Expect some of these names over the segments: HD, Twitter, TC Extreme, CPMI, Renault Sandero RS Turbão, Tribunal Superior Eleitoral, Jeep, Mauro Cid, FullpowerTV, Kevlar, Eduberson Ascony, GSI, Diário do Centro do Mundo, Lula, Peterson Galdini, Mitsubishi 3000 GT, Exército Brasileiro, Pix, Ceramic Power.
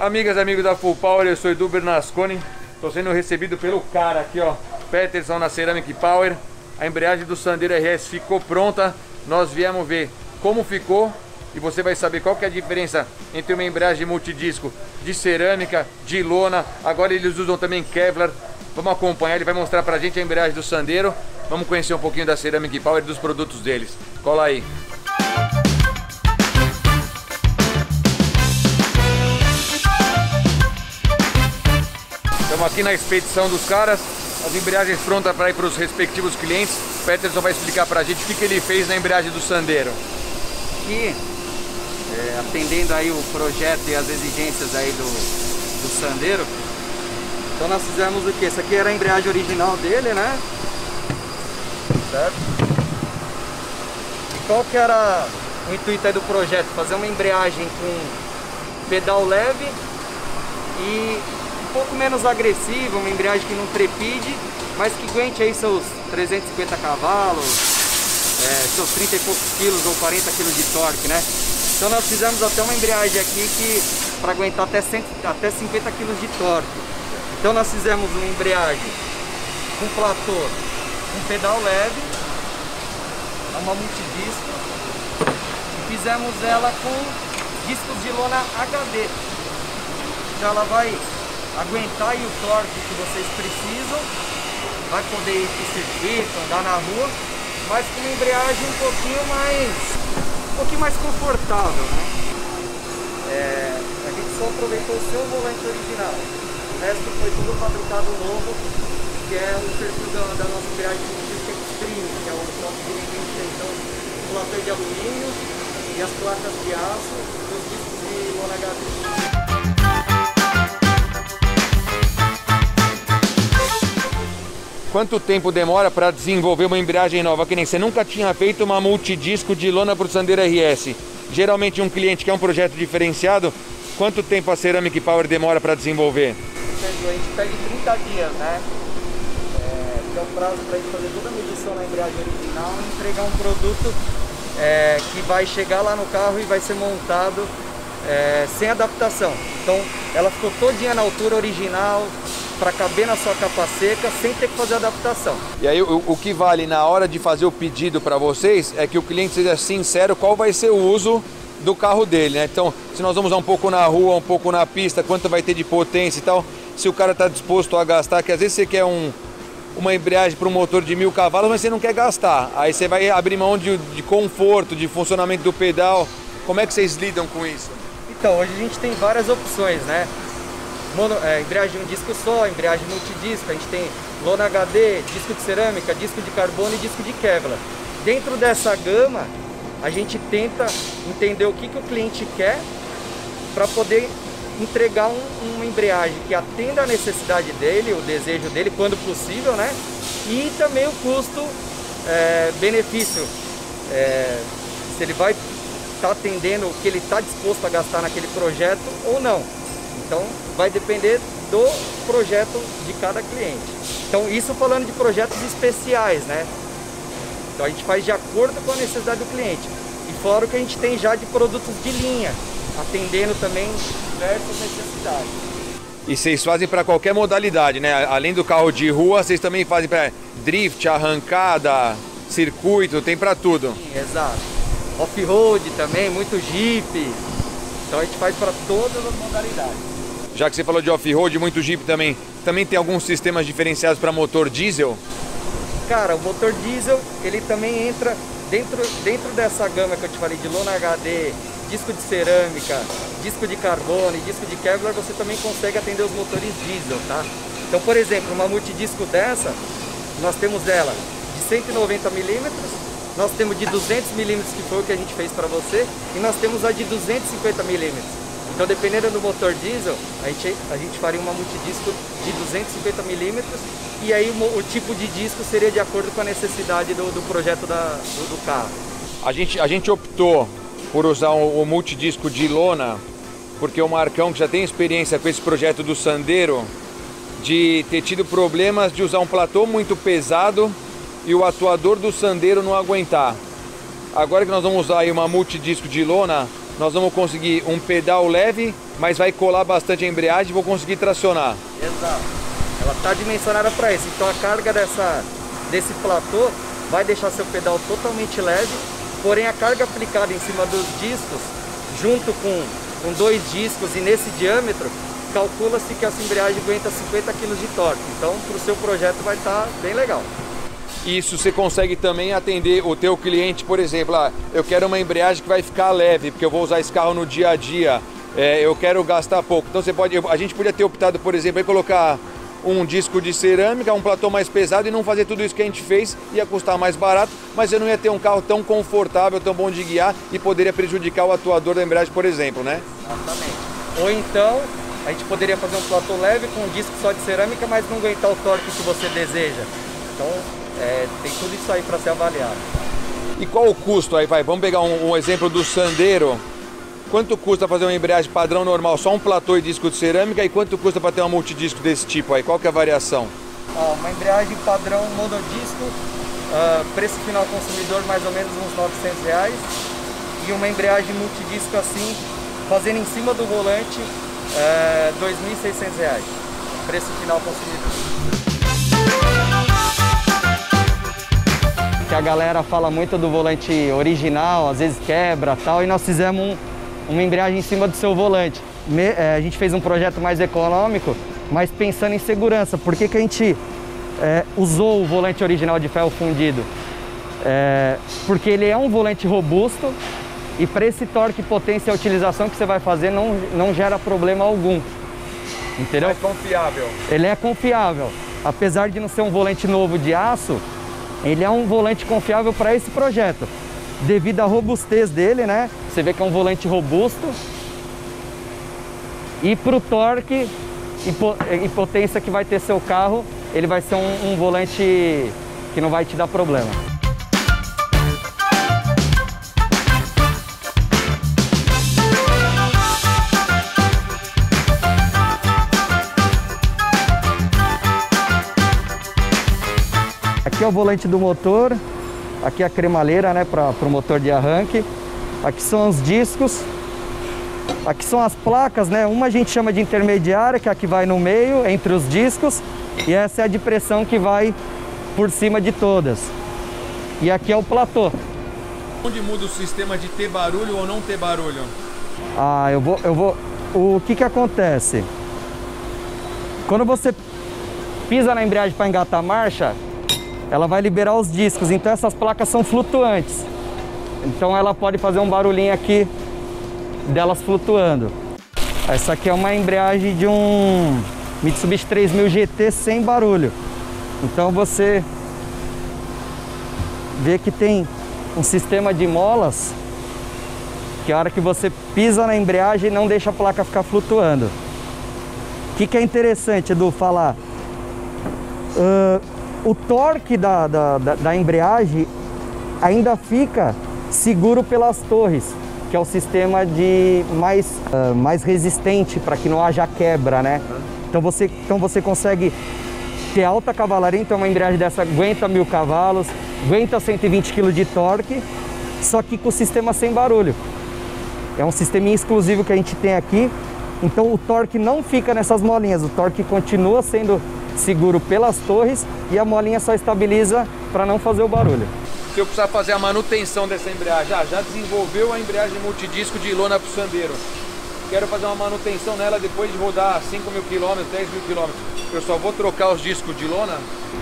Amigas e amigos da Full Power, eu sou Eduberson Ascony. Estou sendo recebido pelo cara aqui, ó, Peterson, na Ceramic Power. A embreagem do Sandero RS ficou pronta. Nós viemos ver como ficou e você vai saber qual que é a diferença entre uma embreagem multidisco de cerâmica, de lona. Agora eles usam também Kevlar. Vamos acompanhar, ele vai mostrar pra gente a embreagem do Sandero. Vamos conhecer um pouquinho da Ceramic Power e dos produtos deles. Cola aí. Estamos aqui na expedição dos caras. As embreagens prontas para ir para os respectivos clientes. O Peterson vai explicar para a gente o que ele fez na embreagem do Sandero. Aqui, atendendo aí o projeto e as exigências aí do Sandero, então nós fizemos o que? Essa aqui era a embreagem original dele, né? Certo? E qual que era o intuito aí do projeto? Fazer uma embreagem com pedal leve e um pouco menos agressiva, uma embreagem que não trepide, mas que aguente aí seus 350 cavalos, seus 30 e poucos quilos ou 40 quilos de torque, né? Então nós fizemos até uma embreagem aqui que para aguentar até 50 quilos de torque. Então nós fizemos uma embreagem com platô, com pedal leve, uma multidisco, e fizemos ela com discos de lona HD. Então ela vai aguentar aí o torque que vocês precisam, vai poder ir para o circuito, andar na rua, mas com uma embreagem um pouquinho mais confortável, né? A gente só aproveitou o seu volante original, o resto foi tudo fabricado novo, que é o perfil da nossa embreagem TC Extreme, que é o nosso dirigente, então, platô de alumínio e as placas de aço e os discos de lona HD. Quanto tempo demora para desenvolver uma embreagem nova? Que nem você nunca tinha feito uma multidisco de lona para o Sandero RS. Geralmente um cliente que é um projeto diferenciado, quanto tempo a Ceramic Power demora para desenvolver? A gente pede 30 dias, né? Que é o prazo para a gente fazer toda a medição na embreagem original e entregar um produto que vai chegar lá no carro e vai ser montado sem adaptação. Então ela ficou todinha na altura original, para caber na sua capa seca, sem ter que fazer adaptação. E aí o que vale na hora de fazer o pedido para vocês é que o cliente seja sincero qual vai ser o uso do carro dele, né? Então, se nós vamos um pouco na rua, um pouco na pista, quanto vai ter de potência e tal, se o cara está disposto a gastar, que às vezes você quer uma embreagem para um motor de 1000 cavalos, mas você não quer gastar. Aí você vai abrir mão de conforto, de funcionamento do pedal. Como é que vocês lidam com isso? Então, hoje a gente tem várias opções, né? Embreagem de um disco só, embreagem multidisco, a gente tem lona HD, disco de cerâmica, disco de carbono e disco de Kevlar. Dentro dessa gama, a gente tenta entender o que o cliente quer para poder entregar uma embreagem que atenda a necessidade dele, o desejo dele, quando possível, né? E também o custo-benefício, se ele vai estar atendendo o que ele está disposto a gastar naquele projeto ou não. Então, vai depender do projeto de cada cliente. Então, isso falando de projetos especiais, né? Então, a gente faz de acordo com a necessidade do cliente. E fora o que a gente tem já de produtos de linha, atendendo também diversas necessidades. E vocês fazem para qualquer modalidade, né? Além do carro de rua, vocês também fazem para drift, arrancada, circuito, tem para tudo. Sim, exato. Off-road também, muito Jeep. Então, a gente faz para todas as modalidades. Já que você falou de off-road, muito Jeep também tem alguns sistemas diferenciados para motor diesel? Cara, o motor diesel, ele também entra dentro dessa gama que eu te falei de lona HD, disco de cerâmica, disco de carbono e disco de Kevlar, você também consegue atender os motores diesel, tá? Então, por exemplo, uma multidisco dessa, nós temos ela de 190 mm, nós temos de 200 mm, que foi o que a gente fez para você, e nós temos a de 250 mm. Então, dependendo do motor diesel, a gente faria uma multidisco de 250 mm, e aí o tipo de disco seria de acordo com a necessidade do projeto do carro. A gente optou por usar o multidisco de lona, porque o Marcão, que já tem experiência com esse projeto do Sandero, de ter tido problemas de usar um platô muito pesado e o atuador do Sandero não aguentar. Agora que nós vamos usar aí uma multidisco de lona, nós vamos conseguir um pedal leve mas vai colar bastante a embreagem e vou conseguir tracionar. Exato. Ela está dimensionada para isso. Então a carga desse platô vai deixar seu pedal totalmente leve, porém a carga aplicada em cima dos discos, junto com dois discos e nesse diâmetro, calcula-se que essa embreagem aguenta 50 kg de torque. Então para o seu projeto vai estar bem legal. Isso você consegue também atender o teu cliente, por exemplo, eu quero uma embreagem que vai ficar leve, porque eu vou usar esse carro no dia a dia, eu quero gastar pouco. Então você pode, a gente podia ter optado, por exemplo, em colocar um disco de cerâmica, um platô mais pesado e não fazer tudo isso que a gente fez, ia custar mais barato, mas eu não ia ter um carro tão confortável, tão bom de guiar e poderia prejudicar o atuador da embreagem, por exemplo, né? Exatamente. Ou então, a gente poderia fazer um platô leve com um disco só de cerâmica, mas não aguentar o torque que você deseja. Então... tem tudo isso aí para ser avaliado. E qual o custo aí? Vamos pegar um exemplo do Sandero. Quanto custa fazer uma embreagem padrão normal, só um platô e disco de cerâmica? E quanto custa para ter uma multidisco desse tipo aí? Qual que é a variação? Uma embreagem padrão monodisco, preço final consumidor mais ou menos uns R$900. E uma embreagem multidisco assim, fazendo em cima do volante, R$2.600. Preço final consumidor. Que a galera fala muito do volante original, às vezes quebra e tal, e nós fizemos uma embreagem em cima do seu volante. A gente fez um projeto mais econômico, mas pensando em segurança. Por que a gente usou o volante original de ferro fundido? Porque ele é um volante robusto e para esse torque, potência e utilização que você vai fazer não gera problema algum. Entendeu? É confiável. Ele é confiável. Apesar de não ser um volante novo de aço, ele é um volante confiável para esse projeto, devido à robustez dele, né? Você vê que é um volante robusto. E para o torque e potência que vai ter seu carro, ele vai ser um volante que não vai te dar problema. Aqui é o volante do motor, aqui é a cremaleira, né, para o motor de arranque, aqui são os discos, aqui são as placas, né, uma a gente chama de intermediária, que é a que vai no meio, entre os discos, e essa é a de pressão que vai por cima de todas. E aqui é o platô. Onde muda o sistema de ter barulho ou não ter barulho? O que acontece? Quando você pisa na embreagem para engatar a marcha, ela vai liberar os discos, então essas placas são flutuantes. Então ela pode fazer um barulhinho aqui delas flutuando. Essa aqui é uma embreagem de um Mitsubishi 3000 GT sem barulho. Então você vê que tem um sistema de molas que a hora que você pisa na embreagem não deixa a placa ficar flutuando. O que é interessante, Edu, falar? O torque da embreagem ainda fica seguro pelas torres, que é o sistema de mais resistente para que não haja quebra, né? Então você consegue ter alta cavalaria, então uma embreagem dessa aguenta 1000 cavalos, aguenta 120 kg de torque, só que com o sistema sem barulho. É um sistema exclusivo que a gente tem aqui, então o torque não fica nessas molinhas, o torque continua sendo seguro pelas torres e a molinha só estabiliza para não fazer o barulho. Se eu precisar fazer a manutenção dessa embreagem, já desenvolveu a embreagem multidisco de lona para o Sandero, quero fazer uma manutenção nela depois de rodar 5.000 km, 10.000 km, eu só vou trocar os discos de lona?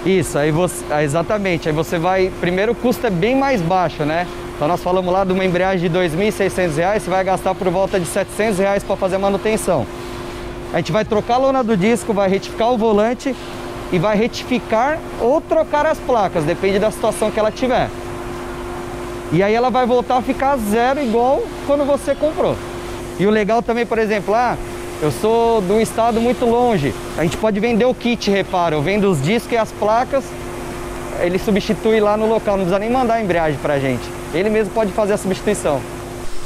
Isso, aí você, exatamente, aí você vai, primeiro o custo é bem mais baixo, né? Então nós falamos lá de uma embreagem de R$2.600, você vai gastar por volta de R$700 para fazer a manutenção. A gente vai trocar a lona do disco, vai retificar o volante e vai retificar ou trocar as placas, depende da situação que ela tiver. E aí ela vai voltar a ficar zero igual quando você comprou. E o legal também, por exemplo, eu sou de um estado muito longe, a gente pode vender o kit reparo, eu vendo os discos e as placas, ele substitui lá no local, não precisa nem mandar a embreagem pra gente, ele mesmo pode fazer a substituição.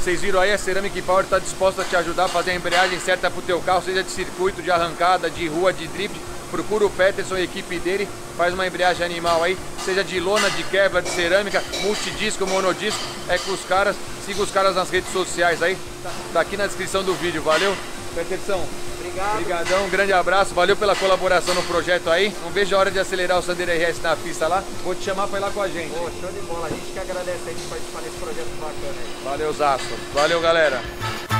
Vocês viram aí, a Ceramic Power está disposta a te ajudar a fazer a embreagem certa para o teu carro, seja de circuito, de arrancada, de rua, de drift. Procura o Peterson e a equipe dele, faz uma embreagem animal aí, seja de lona, de Kevlar, de cerâmica, multidisco, monodisco, é com os caras. Siga os caras nas redes sociais aí, tá aqui na descrição do vídeo, valeu? Peterson, obrigadão, um grande abraço, valeu pela colaboração no projeto aí. Não vejo a hora de acelerar o Sandero RS na pista lá. Vou te chamar pra ir lá com a gente. Pô, show de bola, a gente que agradece aí de participar desse projeto bacana aí. Valeu, Zaço. Valeu, galera.